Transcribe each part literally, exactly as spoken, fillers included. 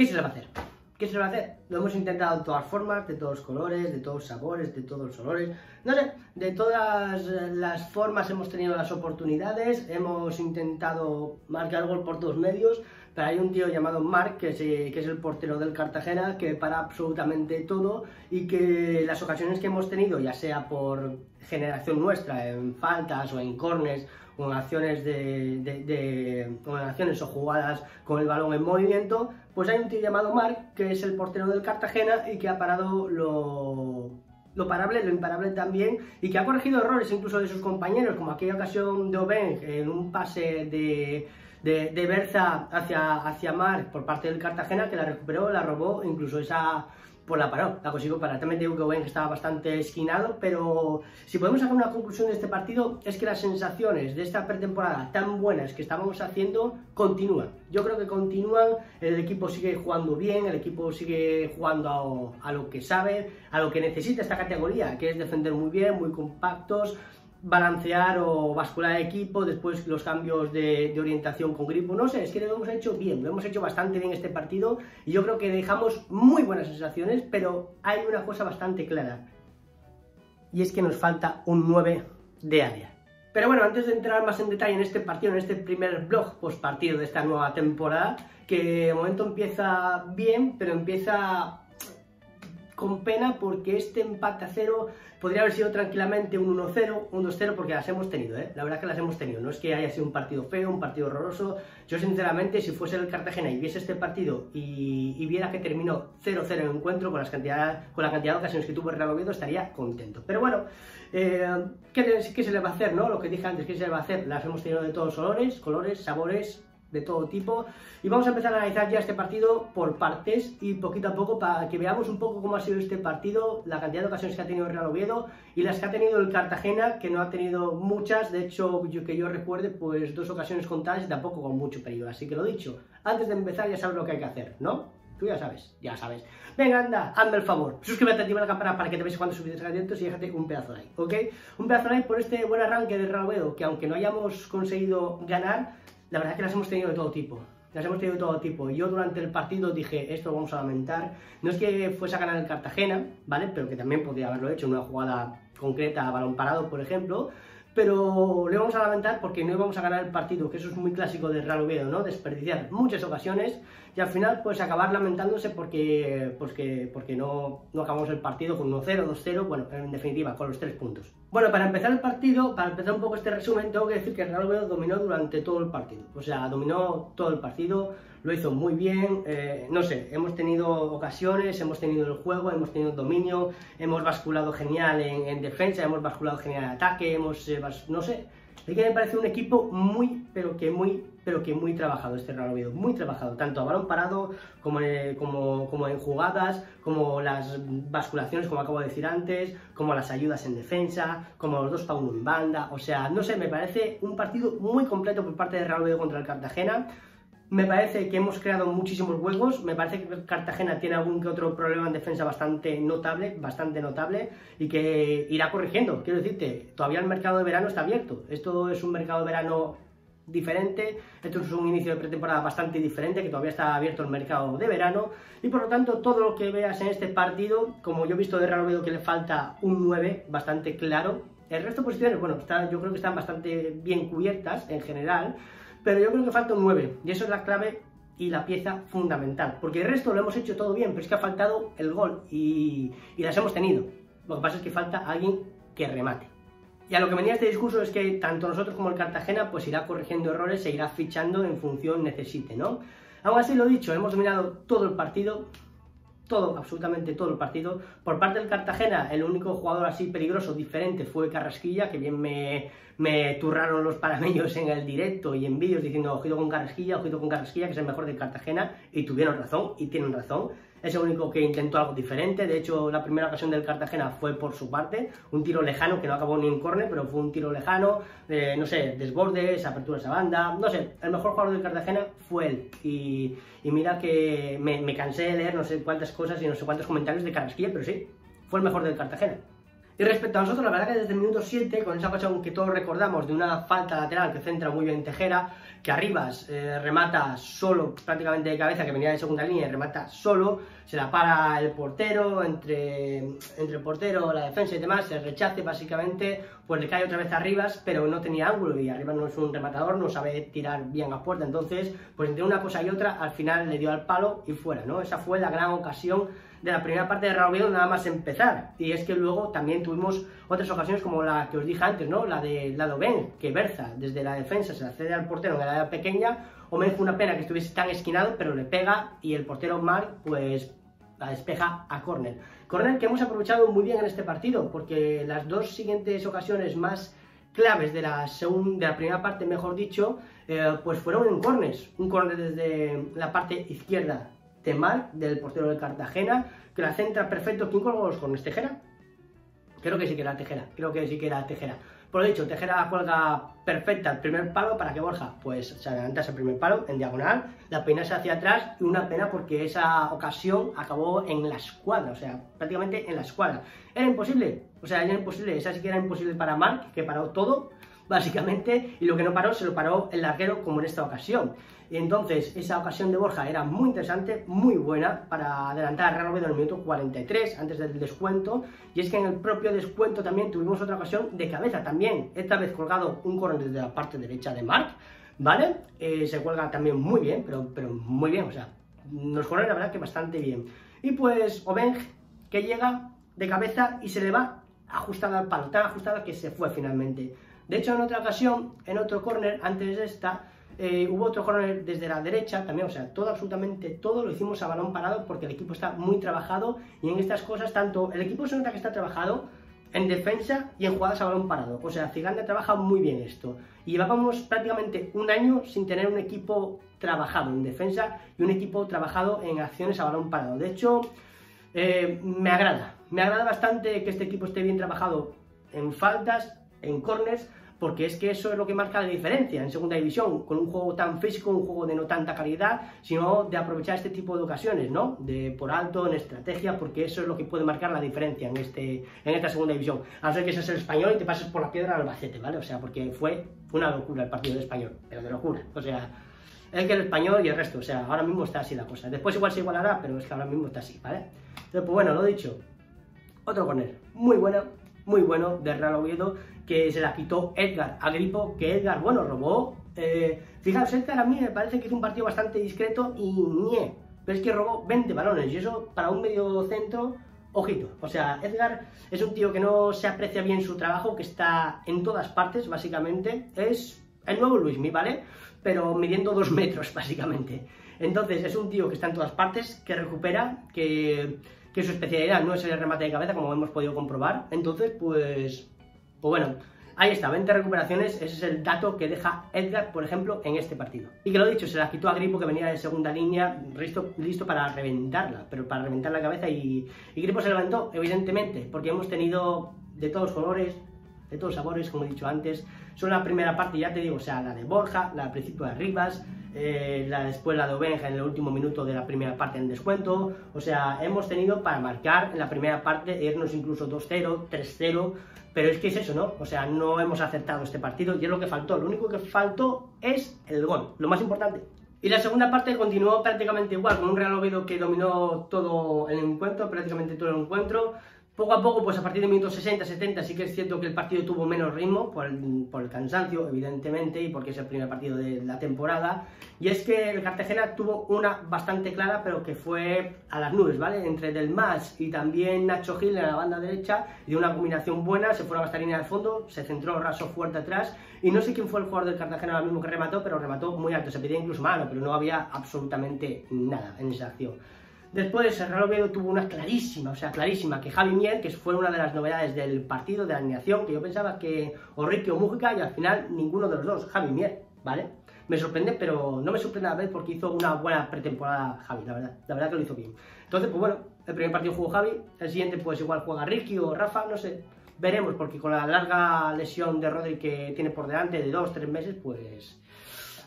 ¿Qué se le va a hacer? ¿Qué se le va a hacer? Lo hemos intentado de todas formas, de todos los colores, de todos los sabores, de todos los olores, no sé, de todas las formas hemos tenido las oportunidades, hemos intentado marcar gol por todos medios, pero hay un tío llamado Marc, que, sí, que es el portero del Cartagena, que para absolutamente todo y que las ocasiones que hemos tenido, ya sea por generación nuestra, en faltas o en corners, con acciones, de, de, de, con acciones o jugadas con el balón en movimiento, pues hay un tío llamado Marc, que es el portero del Cartagena y que ha parado lo, lo parable, lo imparable también, y que ha corregido errores incluso de sus compañeros, como aquella ocasión de Obeng en un pase de... De, de Berza hacia, hacia Marc por parte del Cartagena, que la recuperó, la robó, incluso esa pues la paró, la consiguió parar. También digo que Obeng estaba bastante esquinado, pero si podemos sacar una conclusión de este partido es que las sensaciones de esta pretemporada tan buenas que estábamos haciendo continúan. Yo creo que continúan, el equipo sigue jugando bien, el equipo sigue jugando a, a lo que sabe, a lo que necesita esta categoría, que es defender muy bien, muy compactos, balancear o bascular equipo, después los cambios de, de orientación con Grifo, no sé, es que lo hemos hecho bien, lo hemos hecho bastante bien este partido y yo creo que dejamos muy buenas sensaciones, pero hay una cosa bastante clara y es que nos falta un nueve de área. Pero bueno, antes de entrar más en detalle en este partido, en este primer blog post partido de esta nueva temporada, que de momento empieza bien, pero empieza con pena, porque este empate a cero podría haber sido tranquilamente un uno cero, un dos cero, porque las hemos tenido, ¿eh? La verdad es que las hemos tenido, no es que haya sido un partido feo, un partido horroroso. Yo sinceramente, si fuese el Cartagena y viese este partido y, y viera que terminó cero cero el encuentro con, las cantidad, con la cantidad de ocasiones que tuvo el Real Oviedo, estaría contento. Pero bueno, eh, ¿qué, ¿qué se le va a hacer? ¿No? Lo que dije antes, ¿qué se le va a hacer? Las hemos tenido de todos los olores, colores, sabores, de todo tipo, y vamos a empezar a analizar ya este partido por partes y poquito a poco para que veamos un poco cómo ha sido este partido, la cantidad de ocasiones que ha tenido el Real Oviedo y las que ha tenido el Cartagena, que no ha tenido muchas, de hecho yo, que yo recuerde pues dos ocasiones contadas y tampoco con mucho peligro, así que lo dicho, antes de empezar ya sabes lo que hay que hacer, ¿no? Tú ya sabes, ya sabes. Venga, anda, hazme el favor. Suscríbete, activa la campana para que te veas cuando subís directos y déjate un pedazo de like, ¿ok? Un pedazo de like por este buen arranque del Real Oviedo, que aunque no hayamos conseguido ganar, la verdad es que las hemos tenido de todo tipo, las hemos tenido de todo tipo. Yo durante el partido dije, esto lo vamos a lamentar. No es que fuese a ganar el Cartagena, ¿vale? Pero que también podría haberlo hecho en una jugada concreta, a balón parado, por ejemplo. Pero lo vamos a lamentar porque no íbamos a ganar el partido, que eso es muy clásico del Real Oviedo, ¿no? Desperdiciar muchas ocasiones y al final pues acabar lamentándose porque, pues que, porque no, no acabamos el partido con uno cero, dos cero, bueno, en definitiva, con los tres puntos. Bueno, para empezar el partido, para empezar un poco este resumen, tengo que decir que el Real Oviedo dominó durante todo el partido, o sea, dominó todo el partido, lo hizo muy bien, eh, no sé, hemos tenido ocasiones, hemos tenido el juego, hemos tenido el dominio, hemos basculado genial en, en defensa, hemos basculado genial en ataque, hemos, eh, bas... no sé, es que me parece un equipo muy, pero que muy, pero que muy trabajado este Real Oviedo, muy trabajado, tanto a balón parado como, eh, como, como en jugadas, como las basculaciones, como acabo de decir antes, como las ayudas en defensa, como los dos para uno en banda, o sea, no sé, me parece un partido muy completo por parte del Real Oviedo contra el Cartagena. Me parece que hemos creado muchísimos huecos, me parece que Cartagena tiene algún que otro problema en defensa bastante notable, bastante notable, y que irá corrigiendo. Quiero decirte, todavía el mercado de verano está abierto, esto es un mercado de verano diferente, esto es un inicio de pretemporada bastante diferente, que todavía está abierto el mercado de verano, y por lo tanto todo lo que veas en este partido, como yo he visto de Real Oviedo que le falta un nueve bastante claro, el resto de posiciones, bueno, está, yo creo que están bastante bien cubiertas en general, pero yo creo que falta un nueve, y eso es la clave y la pieza fundamental, porque el resto lo hemos hecho todo bien, pero es que ha faltado el gol, y, y las hemos tenido, lo que pasa es que falta alguien que remate. Y a lo que venía este discurso es que tanto nosotros como el Cartagena pues irá corrigiendo errores, se irá fichando en función necesite, ¿no? Aún así, lo dicho, hemos dominado todo el partido, todo, absolutamente todo el partido. Por parte del Cartagena, el único jugador así peligroso, diferente, fue Carrasquilla, que bien me, me turraron los panameños en el directo y en vídeos diciendo ojito con Carrasquilla, ojito con Carrasquilla, que es el mejor del Cartagena, y tuvieron razón, y tienen razón. Es el único que intentó algo diferente, de hecho la primera ocasión del Cartagena fue por su parte, un tiro lejano que no acabó ni en córner, pero fue un tiro lejano, eh, no sé, desbordes, aperturas a banda, no sé, el mejor jugador del Cartagena fue él, y, y mira que me, me cansé de leer no sé cuántas cosas y no sé cuántos comentarios de Carrasquilla, pero sí, fue el mejor del Cartagena. Y respecto a nosotros, la verdad que desde el minuto siete, con esa ocasión que todos recordamos de una falta lateral que centra muy bien Tejera, que Arribas eh, remata solo, prácticamente de cabeza, que venía de segunda línea y remata solo, se la para el portero, entre, entre el portero, la defensa y demás, el rechace básicamente, pues le cae otra vez a Arribas, pero no tenía ángulo y Arribas no es un rematador, no sabe tirar bien a puerta, entonces, pues entre una cosa y otra, al final le dio al palo y fuera, ¿no? Esa fue la gran ocasión de la primera parte de Real Oviedo nada más empezar, y es que luego también tuvimos otras ocasiones como la que os dije antes, ¿no? La de, la de Obeng, que Berza desde la defensa se accede al portero en el área pequeña. Obeng, fue una pena que estuviese tan esquinado, pero le pega y el portero Marc pues la despeja a córner. Córner que hemos aprovechado muy bien en este partido, porque las dos siguientes ocasiones más claves de la, segunda, de la primera parte, mejor dicho, eh, pues fueron en córners, un córner desde la parte izquierda de Marc, del portero del Cartagena, que la centra perfecto. ¿Quién colgó los corners? ¿Tejera? Creo que sí que era Tejera, creo que sí que era Tejera. Por lo dicho, Tejera cuelga perfecta el primer palo para que Borja pues se adelantase el primer palo en diagonal, la peinase hacia atrás, y una pena porque esa ocasión acabó en la escuadra, o sea, prácticamente en la escuadra. Era imposible, o sea, era imposible, esa sí que era imposible para Marc, que paró todo, básicamente, y lo que no paró, se lo paró el arquero, como en esta ocasión. Y entonces, esa ocasión de Borja era muy interesante, muy buena, para adelantar a Real Oviedo en el minuto cuarenta y tres, antes del descuento. Y es que en el propio descuento también tuvimos otra ocasión de cabeza, también, esta vez colgado un córner desde la parte derecha de Marc, ¿vale? Eh, se cuelga también muy bien, pero, pero muy bien, o sea, nos corre la verdad que bastante bien. Y pues, Obeng, que llega de cabeza y se le va ajustada al palo, tan ajustada que se fue finalmente. De hecho, en otra ocasión, en otro córner, antes de esta, eh, hubo otro córner desde la derecha también, o sea, todo, absolutamente todo lo hicimos a balón parado porque el equipo está muy trabajado y en estas cosas tanto el equipo se nota que está trabajado en defensa y en jugadas a balón parado. O sea, Ziganda trabaja muy bien esto. Y llevábamos prácticamente un año sin tener un equipo trabajado en defensa y un equipo trabajado en acciones a balón parado. De hecho, eh, me agrada, me agrada bastante que este equipo esté bien trabajado en faltas, en córners, porque es que eso es lo que marca la diferencia en segunda división, con un juego tan físico, un juego de no tanta calidad, sino de aprovechar este tipo de ocasiones, ¿no? De por alto, en estrategia, porque eso es lo que puede marcar la diferencia en, este, en esta segunda división. A no ser que seas el Espanyol y te pases por la piedra al Albacete, ¿vale? O sea, porque fue una locura el partido del Espanyol, pero de locura, o sea, es que el Espanyol y el resto, o sea, ahora mismo está así la cosa. Después igual se igualará, pero es que ahora mismo está así, ¿vale? Entonces, pues bueno, lo dicho, otro córner, muy bueno, muy bueno de Real Oviedo, que se la quitó Edgar Agripo, que Edgar, bueno, robó. Eh, fijaos, Edgar a mí me parece que hizo un partido bastante discreto y nie, pero es que robó veinte balones y eso para un medio centro, ojito. O sea, Edgar es un tío que no se aprecia bien su trabajo, que está en todas partes, básicamente. Es el nuevo Luismi, ¿vale? Pero midiendo dos metros, básicamente. Entonces, es un tío que está en todas partes, que recupera, que, que su especialidad no es el remate de cabeza, como hemos podido comprobar. Entonces, pues... Pues bueno, ahí está, veinte recuperaciones, ese es el dato que deja Edgar, por ejemplo, en este partido. Y que lo dicho, se la quitó a Gripo, que venía de segunda línea, listo, listo para reventarla, pero para reventar la cabeza, y, y Gripo se levantó, evidentemente, porque hemos tenido de todos colores, de todos sabores, como he dicho antes. Solo la primera parte, ya te digo, o sea, la de Borja, la al principio de Arribas, eh, la después la de Obenja en el último minuto de la primera parte en descuento. O sea, hemos tenido para marcar en la primera parte, irnos incluso dos cero, tres cero, pero es que es eso, ¿no? O sea, no hemos acertado este partido y es lo que faltó. Lo único que faltó es el gol, lo más importante. Y la segunda parte continuó prácticamente igual, con un Real Oviedo que dominó todo el encuentro, prácticamente todo el encuentro. Poco a poco, pues a partir de minutos sesenta, setenta, sí que es cierto que el partido tuvo menos ritmo por el, por el cansancio, evidentemente, y porque es el primer partido de la temporada. Y es que el Cartagena tuvo una bastante clara, pero que fue a las nubes, ¿vale? Entre Delmas y también Nacho Gil en la banda derecha, dio una combinación buena, se fue a la línea de fondo, se centró raso fuerte atrás, y no sé quién fue el jugador del Cartagena ahora mismo que remató, pero remató muy alto, se pedía incluso mano, pero no había absolutamente nada en esa acción. Después, el Real Oviedo tuvo una clarísima, o sea, clarísima, que Javi Mier, que fue una de las novedades del partido, de la alineación, que yo pensaba que o Ricky o Mujica, y al final ninguno de los dos, Javi Mier, ¿vale? Me sorprende, pero no me sorprende a la vez porque hizo una buena pretemporada Javi, la verdad, la verdad que lo hizo bien. Entonces, pues bueno, el primer partido jugó Javi, el siguiente pues igual juega Ricky o Rafa, no sé, veremos, porque con la larga lesión de Rodri que tiene por delante de dos, tres meses, pues...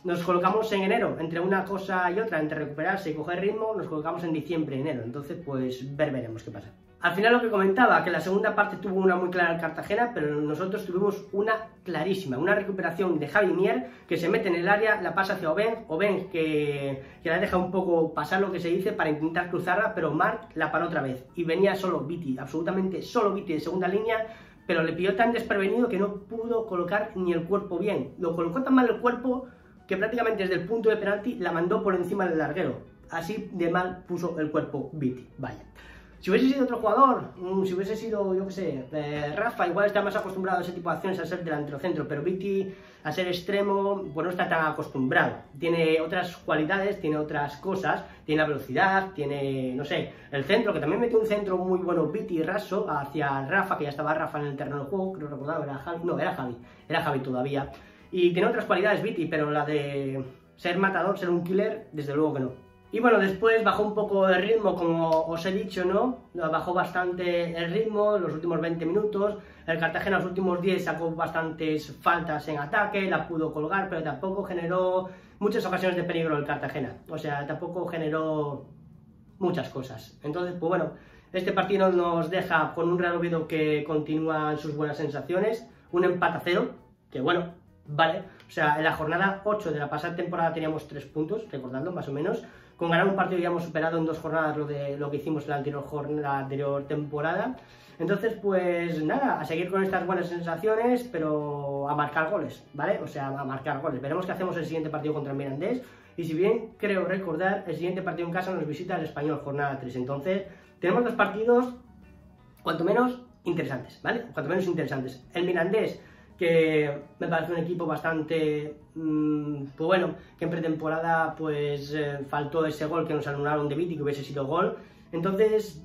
Nos colocamos en enero, entre una cosa y otra, entre recuperarse y coger ritmo, nos colocamos en diciembre, enero, entonces pues ver, veremos qué pasa. Al final lo que comentaba, que la segunda parte tuvo una muy clara el Cartagena, pero nosotros tuvimos una clarísima, una recuperación de Javi Mier, que se mete en el área, la pasa hacia Obeng, Obeng que, que la deja un poco pasar lo que se dice para intentar cruzarla, pero Marc la paró otra vez, y venía solo Viti, absolutamente solo Viti de segunda línea, pero le pilló tan desprevenido que no pudo colocar ni el cuerpo bien, lo colocó tan mal el cuerpo que prácticamente desde el punto de penalti la mandó por encima del larguero, así de mal puso el cuerpo Viti, vaya. Si hubiese sido otro jugador, si hubiese sido, yo qué sé, eh, Rafa, igual está más acostumbrado a ese tipo de acciones, a ser delantero centro, pero Viti, a ser extremo, pues no está tan acostumbrado. Tiene otras cualidades, tiene otras cosas, tiene la velocidad, tiene, no sé, el centro, que también metió un centro muy bueno Viti raso hacia Rafa, que ya estaba Rafa en el terreno del juego, creo recordar, era Javi, no, era Javi, era Javi todavía. Y tiene otras cualidades Viti, pero la de ser matador, ser un killer, desde luego que no. Y bueno, después bajó un poco el ritmo, como os he dicho, ¿no? Bajó bastante el ritmo, los últimos veinte minutos. El Cartagena, los últimos diez, sacó bastantes faltas en ataque, la pudo colgar, pero tampoco generó muchas ocasiones de peligro el Cartagena. O sea, tampoco generó muchas cosas. Entonces, pues bueno, este partido nos deja con un Real Oviedo que continúa sus buenas sensaciones. Un empate a cero, que bueno, vale. O sea, en la jornada ocho de la pasada temporada teníamos tres puntos, recordando más o menos. Con ganar un partido ya hemos superado en dos jornadas lo, de, lo que hicimos en la anterior, jornada, la anterior temporada. Entonces, pues nada, a seguir con estas buenas sensaciones, pero a marcar goles, ¿vale? O sea, a marcar goles. Veremos qué hacemos el siguiente partido contra el Mirandés. Y si bien creo recordar, el siguiente partido en casa nos visita el Espanyol, jornada tres. Entonces, tenemos dos partidos, cuanto menos, interesantes, ¿vale? Cuanto menos interesantes. El Mirandés, que me parece un equipo bastante, mmm, pues bueno, que en pretemporada pues eh, faltó ese gol que nos anularon de Viti, que hubiese sido gol. Entonces,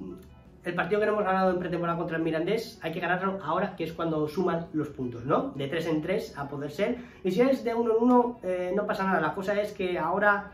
el partido que no hemos ganado en pretemporada contra el Mirandés, hay que ganarlo ahora, que es cuando suman los puntos, ¿no? De tres en tres, a poder ser. Y si es de uno en uno, eh, no pasa nada. La cosa es que ahora,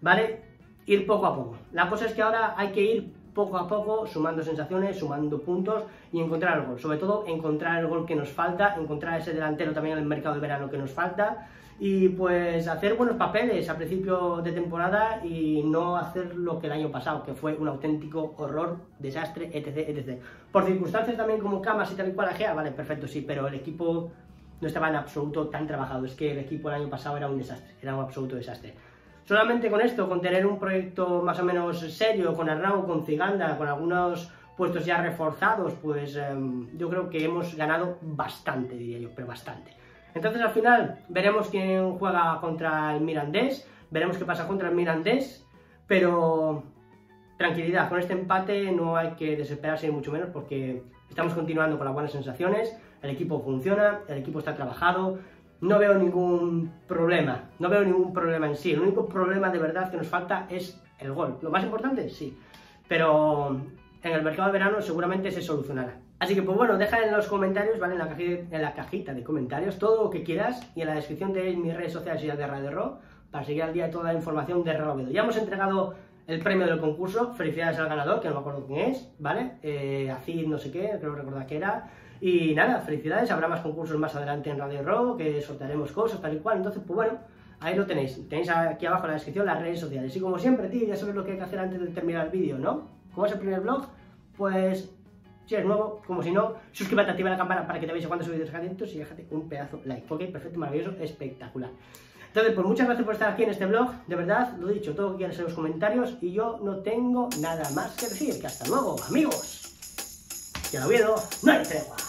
¿vale? Ir poco a poco. La cosa es que ahora hay que ir poco a poco, sumando sensaciones, sumando puntos y encontrar el gol. Sobre todo, encontrar el gol que nos falta, encontrar ese delantero también en el mercado de verano que nos falta y pues hacer buenos papeles a principio de temporada y no hacer lo que el año pasado, que fue un auténtico horror, desastre, etc, etcétera. Por circunstancias también como Camas y tal y cual, Ajea, vale, perfecto, sí, pero el equipo no estaba en absoluto tan trabajado. Es que el equipo el año pasado era un desastre, era un absoluto desastre. Solamente con esto, con tener un proyecto más o menos serio, con Arnau, con Ziganda, con algunos puestos ya reforzados, pues eh, yo creo que hemos ganado bastante, diría yo, pero bastante. Entonces al final veremos quién juega contra el Mirandés, veremos qué pasa contra el Mirandés, pero tranquilidad, con este empate no hay que desesperarse ni mucho menos porque estamos continuando con las buenas sensaciones, el equipo funciona, el equipo está trabajado. No veo ningún problema, no veo ningún problema en sí. El único problema de verdad que nos falta es el gol. ¿Lo más importante? Sí. Pero en el mercado de verano seguramente se solucionará. Así que, pues bueno, deja en los comentarios, ¿vale? En la, en la cajita de comentarios todo lo que quieras. Y en la descripción tenéis mis redes sociales y las de RadioRO para seguir al día de toda la información de Real Oviedo. Ya hemos entregado el premio del concurso. Felicidades al ganador, que no me acuerdo quién es, ¿vale? Eh, así no sé qué, creo recordar que era. Y nada, felicidades, habrá más concursos más adelante en RadioRO, que sortearemos cosas, tal y cual. Entonces, pues bueno, ahí lo tenéis. Tenéis aquí abajo en la descripción las redes sociales. Y como siempre, tío, ya sabes lo que hay que hacer antes de terminar el vídeo, ¿no? Como es el primer vlog, pues si eres nuevo, como si no, suscríbete, activa la campana para que te avise cuando subís vídeos y déjate un pedazo like. Ok, perfecto, maravilloso, espectacular. Entonces, pues muchas gracias por estar aquí en este vlog. De verdad, lo dicho, todo lo que quieras en los comentarios. Y yo no tengo nada más que decir. Que hasta luego, amigos. Y al Oviedo, no hay tregua.